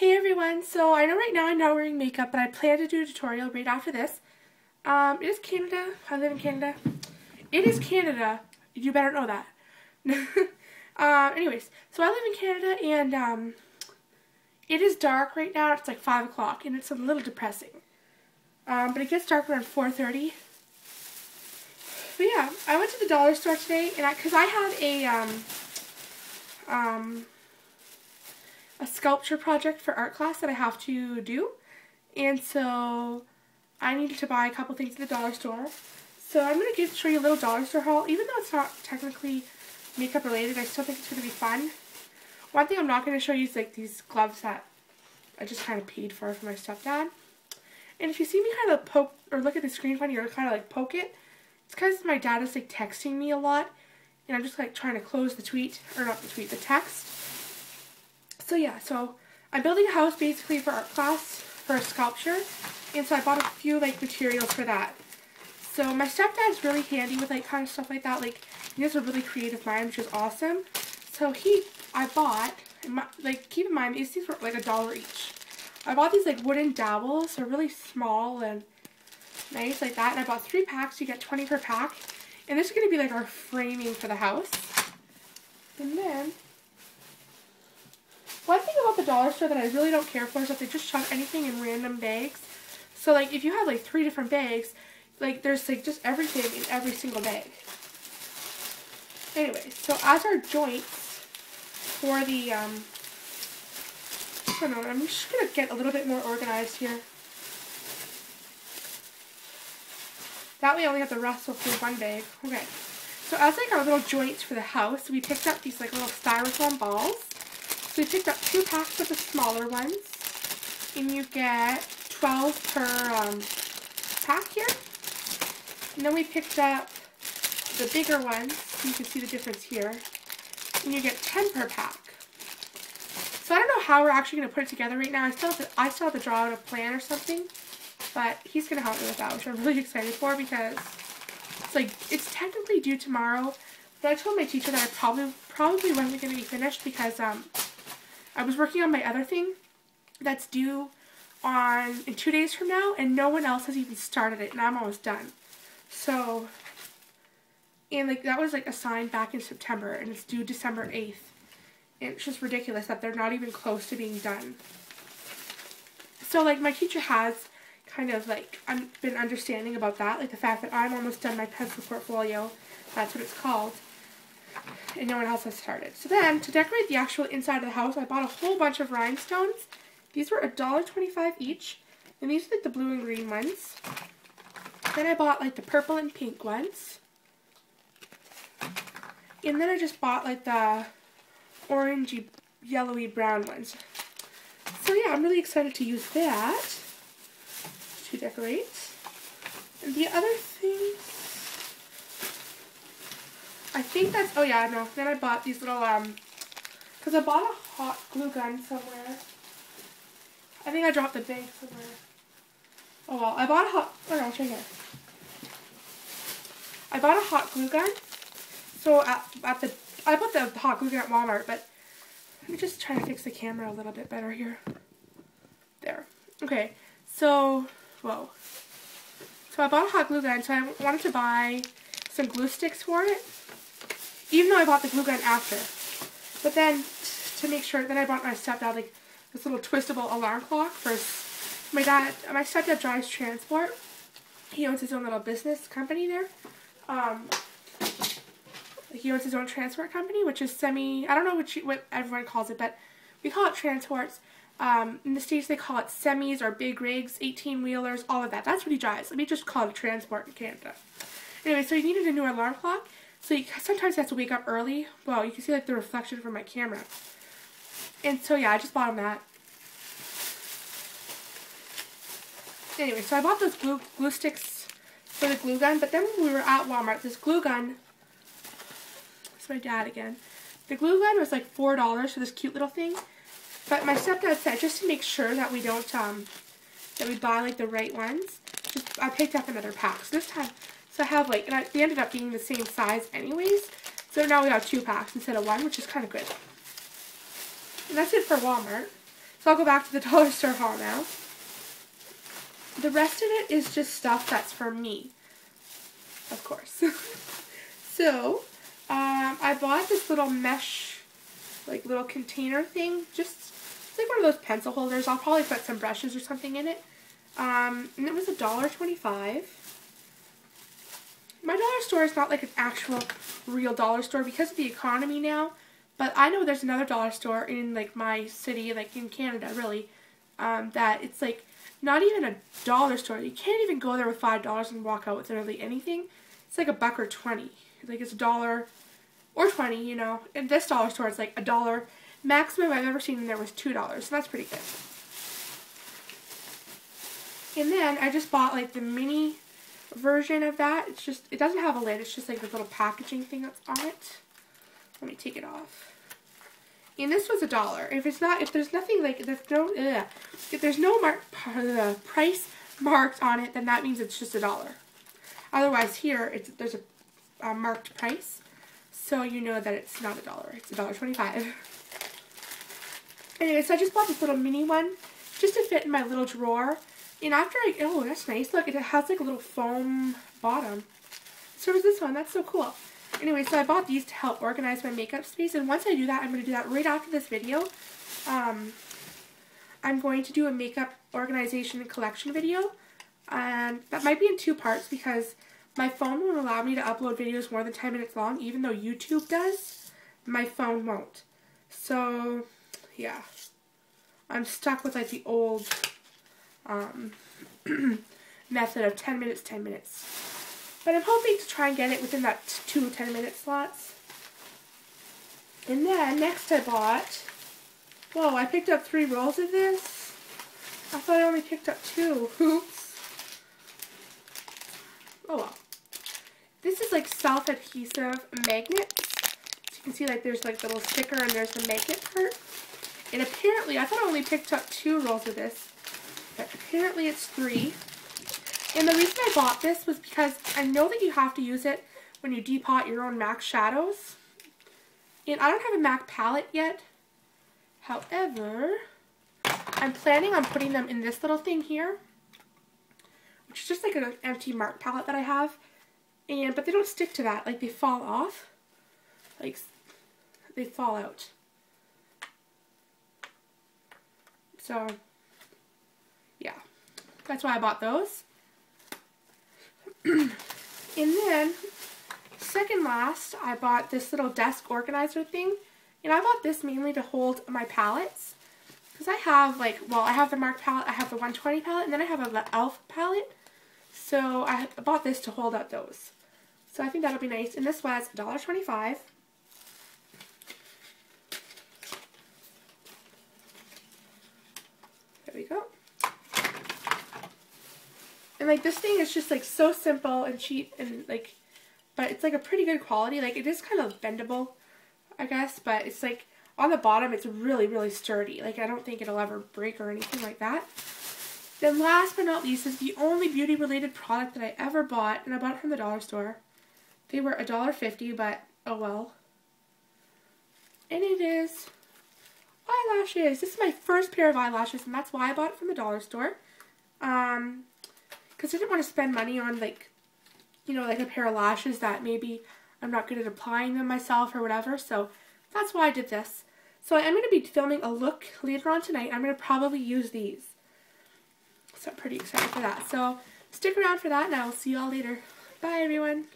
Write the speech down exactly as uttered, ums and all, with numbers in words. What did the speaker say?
Hey everyone, so I know right now I'm not wearing makeup, but I plan to do a tutorial right after this. Um, it is Canada. I live in Canada. It is Canada. You better know that. uh, anyways, so I live in Canada and um, it is dark right now. It's like five o'clock and it's a little depressing. Um, but it gets dark around four thirty. But yeah, I went to the dollar store today and I, because I had a, um, um, a sculpture project for art class that I have to do, and so I needed to buy a couple things at the dollar store. So I'm going to give show you a little dollar store haul. Even though it's not technically makeup related, I still think it's going to be fun. One thing I'm not going to show you is like these gloves that I just kind of paid for for my stepdad. And if you see me kind of poke or look at the screen funny or kind of like poke it, it's because my dad is like texting me a lot, and I'm just like trying to close the tweet or not the tweet, the text. So yeah, so I'm building a house basically for art class for a sculpture, and so I bought a few like materials for that. So my stepdad's really handy with like kind of stuff like that. Like he has a really creative mind, which is awesome. So he, I bought like keep in mind these things were like a dollar each. I bought these like wooden dowels, so really small and nice like that. And I bought three packs. You get twenty per pack, and this is gonna be like our framing for the house. And then, one thing about the dollar store that I really don't care for is that they just shove anything in random bags. So like if you have like three different bags, like there's like just everything in every single bag. Anyway, so as our joints for the, um, I don't know, I'm just going to get a little bit more organized here. That way I only have to rustle through one bag. Okay, so as like our little joints for the house, we picked up these like little styrofoam balls. So we picked up two packs of the smaller ones, and you get twelve per um, pack here. And then we picked up the bigger ones, you can see the difference here, and you get ten per pack. So I don't know how we're actually going to put it together right now. I still have to, I still have to draw out a plan or something, but he's going to help me with that, which I'm really excited for because it's like it's technically due tomorrow, but I told my teacher that I probably probably wasn't going to be finished because um. I was working on my other thing that's due on in two days from now, and no one else has even started it, and I'm almost done. So, and like that was like assigned back in September, and it's due December eighth. And it's just ridiculous that they're not even close to being done. So like my teacher has kind of like un- been understanding about that, like the fact that I'm almost done my pencil portfolio, that's what it's called, and no one else has started. So then, to decorate the actual inside of the house, I bought a whole bunch of rhinestones. These were a dollar twenty-five each, and these are like the blue and green ones. Then I bought like the purple and pink ones. And then I just bought like the orangey, yellowy, brown ones. So yeah, I'm really excited to use that to decorate. And the other things, I think that's, oh yeah, no, then I bought these little, um, because I bought a hot glue gun somewhere. I think I dropped the bag somewhere. Oh well, I bought a hot, oh no, it's right here. I bought a hot glue gun. So at, at the, I bought the hot glue gun at Walmart, but let me just try to fix the camera a little bit better here. There. Okay, so, whoa. So I bought a hot glue gun, so I wanted to buy some glue sticks for it. Even though I bought the glue gun after. But then, to make sure, then I bought my stepdad like this little twistable alarm clock for his, my dad, my stepdad drives transport. He owns his own little business company there. Um, he owns his own transport company, which is semi, I don't know what, you, what everyone calls it, but we call it transports. Um, in the States they call it semis or big rigs, eighteen wheelers, all of that. That's what he drives. Let me just call it a transport in Canada. Anyway, so he needed a new alarm clock. So you, sometimes you have to wake up early. Well, you can see like the reflection from my camera. And so yeah, I just bought him that. Anyway, so I bought those glue, glue sticks for the glue gun. But then when we were at Walmart, this glue gun, it's my dad again. The glue gun was like four dollars for this cute little thing. But my stepdad said just to make sure that we don't, um, that we buy like the right ones, just, I picked up another pack. So this time, so I have like, and I, they ended up being the same size anyways, so now we have two packs instead of one, which is kind of good. And that's it for Walmart. So I'll go back to the dollar store haul now. The rest of it is just stuff that's for me, of course. So, um, I bought this little mesh, like, little container thing. Just, it's like one of those pencil holders. I'll probably put some brushes or something in it. Um, and it was a dollar twenty-five. My dollar store is not like an actual real dollar store because of the economy now. But I know there's another dollar store in, like, my city, like, in Canada, really, um, that it's, like, not even a dollar store. You can't even go there with five dollars and walk out with literally anything. It's, like, a buck or twenty. Like, it's a dollar or twenty, you know. And this dollar store is, like, a dollar. Maximum I've ever seen in there was two dollars, so that's pretty good. And then I just bought, like, the mini version of that. It's just, it doesn't have a lid. It's just, like, this little packaging thing that's on it. Let me take it off. And this was a dollar. If it's not, if there's nothing like, there's no, ugh, if there's no mark, uh, price marked on it, then that means it's just a dollar. Otherwise, here it's there's a, a marked price, so you know that it's not a dollar. It's a dollar twenty-five. Anyway, so I just bought this little mini one, just to fit in my little drawer. And after I, oh, that's nice. Look, it has like a little foam bottom. So is this one. That's so cool. Anyway, so I bought these to help organize my makeup space, and once I do that, I'm going to do that right after this video. Um, I'm going to do a makeup organization and collection video, and that might be in two parts because my phone won't allow me to upload videos more than ten minutes long, even though YouTube does. My phone won't. So, yeah. I'm stuck with, like, the old um, method of ten minutes, ten minutes. But I'm hoping to try and get it within that two ten-minute slots. And then, next I bought... Whoa, I picked up three rolls of this? I thought I only picked up two. Oops. Oh well. This is like self-adhesive magnets. So you can see like there's like the little sticker and there's the magnet part. And apparently, I thought I only picked up two rolls of this. But apparently it's three. And the reason I bought this was because I know that you have to use it when you depot your own MAC shadows. And I don't have a MAC palette yet. However, I'm planning on putting them in this little thing here, which is just like an empty MAC palette that I have. And but they don't stick to that. Like, they fall off. Like, they fall out. So, yeah. That's why I bought those. And then, second last, I bought this little desk organizer thing. And I bought this mainly to hold my palettes. Because I have, like, well, I have the MAC palette, I have the one twenty palette, and then I have an e l f palette. So I bought this to hold up those. So I think that'll be nice. And this was a dollar twenty-five. There we go. And, like, this thing is just, like, so simple and cheap and, like, but it's, like, a pretty good quality. Like, it is kind of bendable, I guess, but it's, like, on the bottom it's really, really sturdy. Like, I don't think it'll ever break or anything like that. Then last but not least is the only beauty-related product that I ever bought, and I bought it from the dollar store. They were a dollar fifty, but oh well. And it is eyelashes. This is my first pair of eyelashes, and that's why I bought it from the dollar store. Um... Because I didn't want to spend money on, like, you know, like a pair of lashes that maybe I'm not good at applying them myself or whatever. So that's why I did this. So I'm going to be filming a look later on tonight. I'm going to probably use these. So I'm pretty excited for that. So stick around for that and I will see you all later. Bye, everyone.